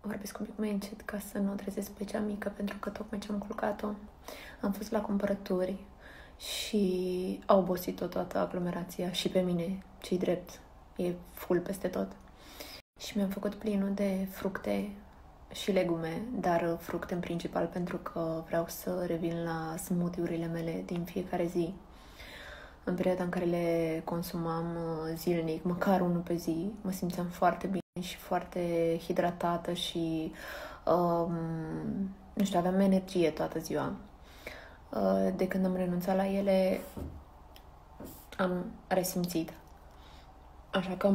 Vorbesc un pic mai încet ca să nu o trezesc pe cea mică, pentru că tocmai ce am culcat-o am fost la cumpărături și a obosit-o toată aglomerația și pe mine, ce-i drept, e full peste tot. Și mi-am făcut plinul de fructe și legume, dar fructe în principal pentru că vreau să revin la smoothie-urile mele din fiecare zi. În perioada în care le consumam zilnic, măcar unul pe zi, mă simțeam foarte bine și foarte hidratată și, nu știu, aveam energie toată ziua. De când am renunțat la ele, am resimțit. Așa că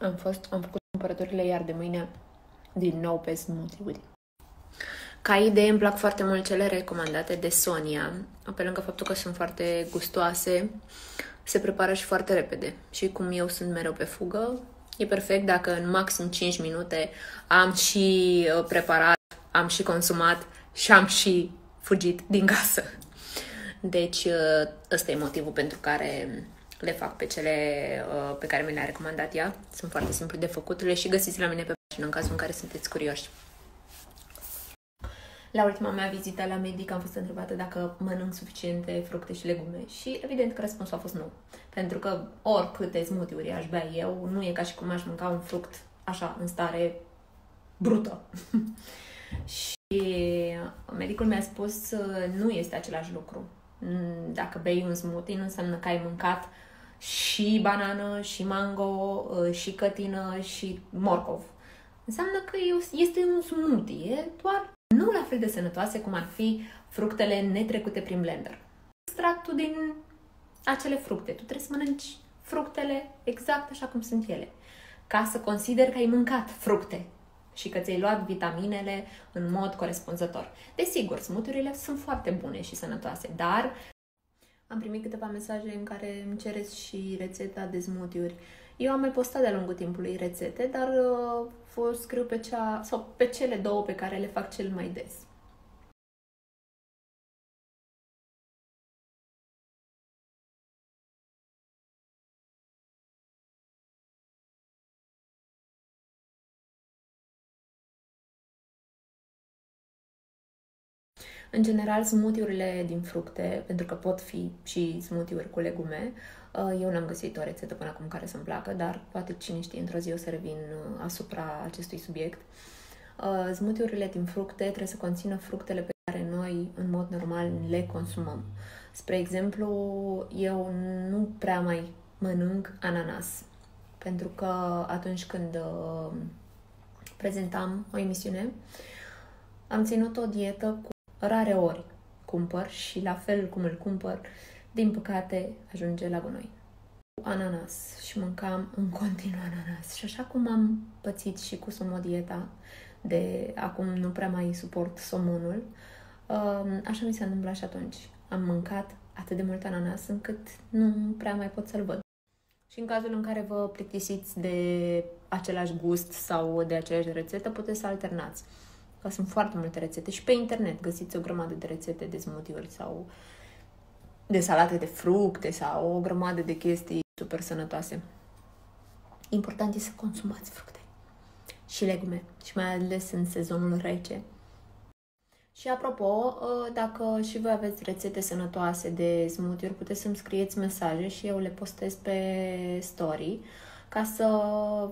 am făcut cumpărăturile iar de mâine din nou pe smoothie-uri. Ca idee, îmi plac foarte mult cele recomandate de Sonia, pe lângă faptul că sunt foarte gustoase, se prepară și foarte repede. Și cum eu sunt mereu pe fugă, e perfect dacă în maxim 5 minute am și preparat, am și consumat și am și fugit din casă. Deci ăsta e motivul pentru care le fac pe cele pe care mi le-a recomandat ea. Sunt foarte simplu de făcut, le și găsiți la mine pe pagină în cazul în care sunteți curioși. La ultima mea vizită la medic am fost întrebată dacă mănânc suficiente fructe și legume și evident că răspunsul a fost nu. Pentru că oricâte smoothie-uri aș bea eu, nu e ca și cum aș mânca un fruct așa, în stare brută. Și medicul mi-a spus, nu este același lucru. Dacă bei un smoothie, nu înseamnă că ai mâncat și banană, și mango, și cătină, și morcov. Înseamnă că este un smoothie, doar nu la fel de sănătoase cum ar fi fructele netrecute prin blender. Extractul din acele fructe. Tu trebuie să mănânci fructele exact așa cum sunt ele, ca să consideri că ai mâncat fructe și că ți-ai luat vitaminele în mod corespunzător. Desigur, smoothie-urile sunt foarte bune și sănătoase, dar am primit câteva mesaje în care îmi cereți și rețeta de smoothie-uri. Eu am mai postat de-a lungul timpului rețete, dar vă scriu pe cea sau pe cele două pe care le fac cel mai des. În general, smoothie-urile din fructe, pentru că pot fi și smoothie-uri cu legume, eu n-am găsit o rețetă până acum care să-mi placă, dar poate cine știe, într-o zi o să revin asupra acestui subiect. Smoothie-urile din fructe trebuie să conțină fructele pe care noi, în mod normal, le consumăm. Spre exemplu, eu nu prea mai mănânc ananas, pentru că atunci când prezentam o emisiune, am ținut o dietă cu rare ori cumpăr și la fel cum îl cumpăr, din păcate, ajunge la gunoi. Ananas și mâncam în continuu ananas. Și așa cum am pățit și cu somodieta, de acum nu prea mai suport somonul, așa mi s-a întâmplat și atunci. Am mâncat atât de mult ananas încât nu prea mai pot să-l văd. Și în cazul în care vă plictisiți de același gust sau de aceeași rețetă, puteți să alternați. Că sunt foarte multe rețete și pe internet găsiți o grămadă de rețete de smoothie-uri sau de salate de fructe sau o grămadă de chestii super sănătoase. Important e să consumați fructe și legume și mai ales în sezonul rece. Și apropo, dacă și voi aveți rețete sănătoase de smoothie-uri, puteți să-mi scrieți mesaje și eu le postez pe story, ca să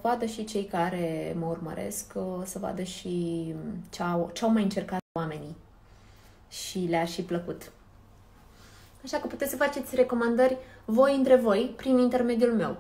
vadă și cei care mă urmăresc, să vadă și ce au mai încercat oamenii și le-a și plăcut. Așa că puteți să faceți recomandări voi între voi, prin intermediul meu.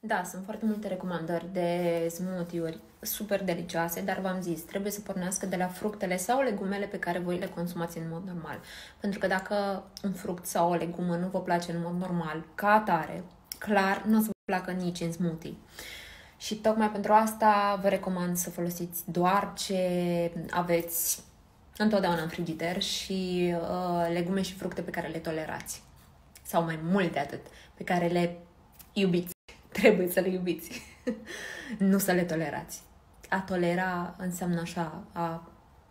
Da, sunt foarte multe recomandări de smoothie-uri super delicioase, dar v-am zis, trebuie să pornească de la fructele sau legumele pe care voi le consumați în mod normal. Pentru că dacă un fruct sau o legumă nu vă place în mod normal, ca atare, clar, nu o să vă placă nici în smoothie. Și tocmai pentru asta vă recomand să folosiți doar ce aveți întotdeauna în frigider și legume și fructe pe care le tolerați. Sau mai mult de atât, pe care le iubiți. Trebuie să le iubiți, nu să le tolerați. A tolera înseamnă așa,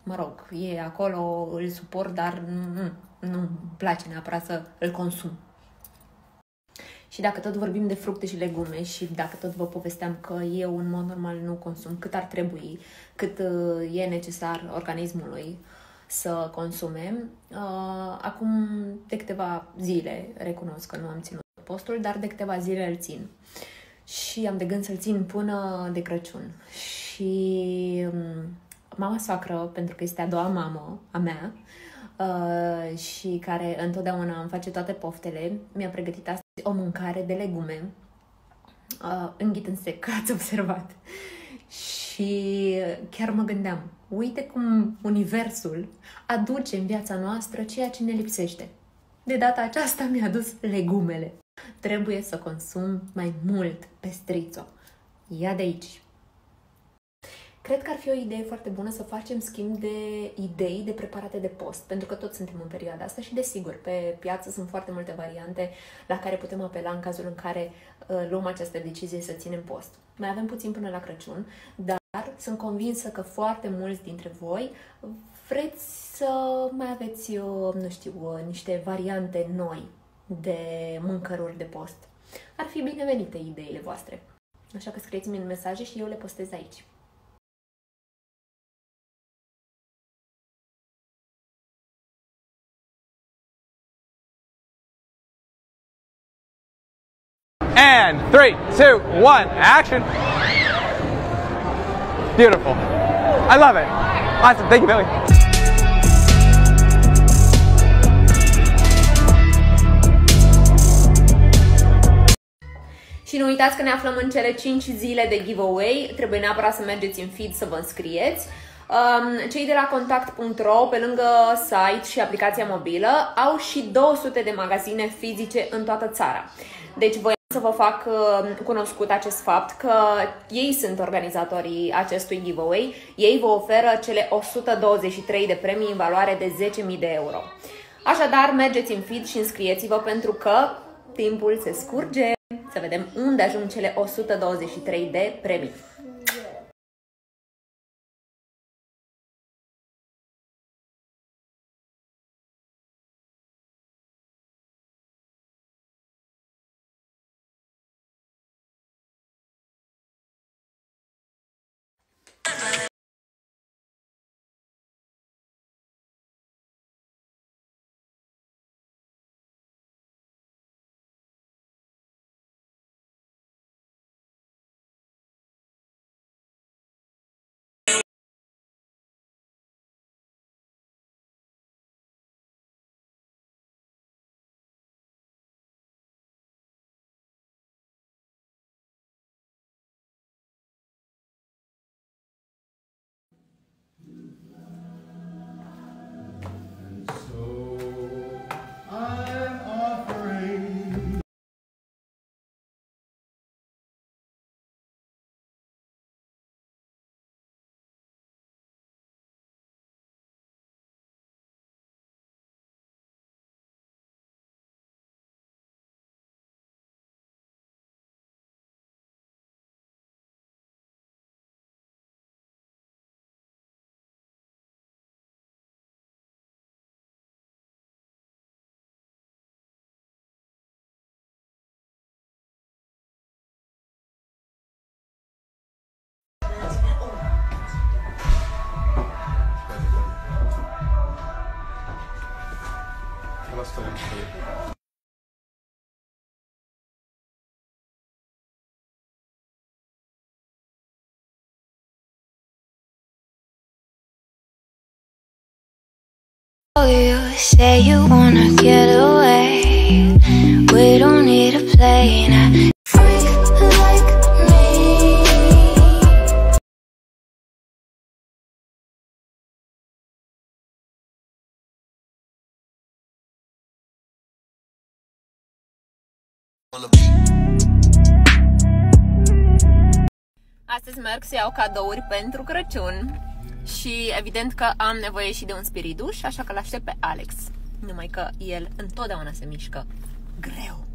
mă rog, e acolo, îl suport, dar nu-mi place neapărat să îl consum. Și dacă tot vorbim de fructe și legume și dacă tot vă povesteam că eu în mod normal nu consum cât ar trebui, cât e necesar organismului să consume, acum de câteva zile recunosc că nu am ținut postul, dar de câteva zile îl țin. Și am de gând să-l țin până de Crăciun. Și mama soacră, pentru că este a doua mamă a mea și care întotdeauna îmi face toate poftele, mi-a pregătit astăzi o mâncare de legume înghit în sec, ați observat. Și chiar mă gândeam, uite cum universul aduce în viața noastră ceea ce ne lipsește. De data aceasta mi-a dus legumele. Trebuie să consum mai mult pestrițo. Ia de aici! Cred că ar fi o idee foarte bună să facem schimb de idei de preparate de post, pentru că toți suntem în perioada asta și, desigur, pe piață sunt foarte multe variante la care putem apela în cazul în care luăm această decizie să ținem post. Mai avem puțin până la Crăciun, dar sunt convinsă că foarte mulți dintre voi vreți să mai aveți, nu știu, niște variante noi de mâncăruri de post. Ar fi binevenite ideile voastre. Așa că scrieți-mi în mesaje și eu le postez aici. And 3, 2, 1, action! Beautiful. I love it. Awesome. Thank you, Billy. Și nu uitați că ne aflăm în cele 5 zile de giveaway. Trebuie neapărat să mergeți în feed să vă înscrieți. Cei de la contact.ro, pe lângă site și aplicația mobilă, au și 200 de magazine fizice în toată țara. Deci voi să vă fac cunoscut acest fapt că ei sunt organizatorii acestui giveaway. Ei vă oferă cele 123 de premii în valoare de 10.000 de euro. Așadar, mergeți în feed și înscrieți-vă pentru că timpul se scurge. Să vedem unde ajung cele 123 de premii. Oh, you say you wanna get away. We don't need a plane. Freak like Astăzi merg să iau cadouri pentru Crăciun și evident că am nevoie și de un spiriduș, așa că l-aștept pe Alex. Numai că el întotdeauna se mișcă greu.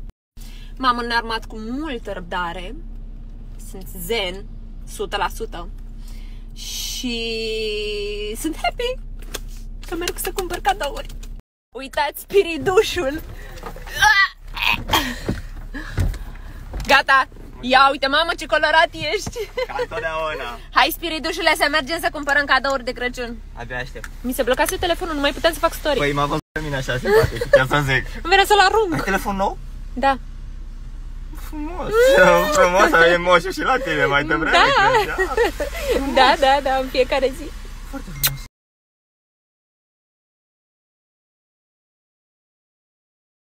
M-am înarmat cu multă răbdare, sunt zen, 100% și sunt happy că merg să cumpăr cadouri. Uitați spiridușul! Gata! Ia uite, mamă, ce colorat ești! Ca întotdeauna! Hai, spiridușule, să mergem să cumpărăm cadouri de Crăciun! Abia aștept! Mi se blocase telefonul, nu mai puteam să fac story! Păi m-a văzut pe mine așa, simpatic, ce să zic! Îmi vine să-l arunc! Ai telefon nou? Da! Frumos! Frumos, ai moșul și la tine mai devreme! Da, da, da, în fiecare zi!